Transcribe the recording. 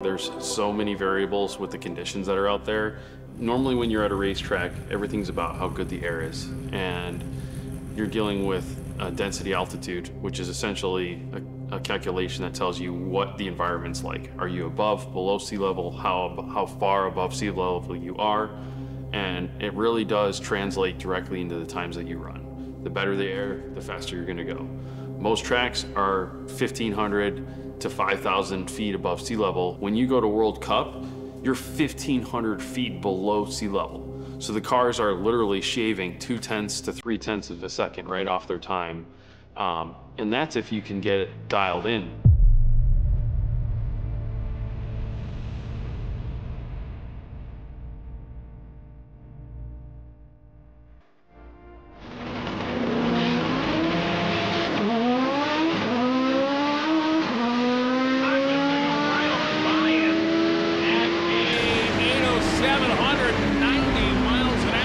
There's so many variables with the conditions that are out there. Normally when you're at a racetrack, everything's about how good the air is, and you're dealing with density altitude, which is essentially a calculation that tells you what the environment's like. Are you above, below sea level? How far above sea level you are? And it really does translate directly into the times that you run. The better the air, the faster you're gonna go. Most tracks are 1,500 to 5,000 feet above sea level. When you go to World Cup, you're 1,500 feet below sea level. So the cars are literally shaving 0.2 to 0.3 of a second right off their time. And that's if you can get it dialed in. Seven 190 miles.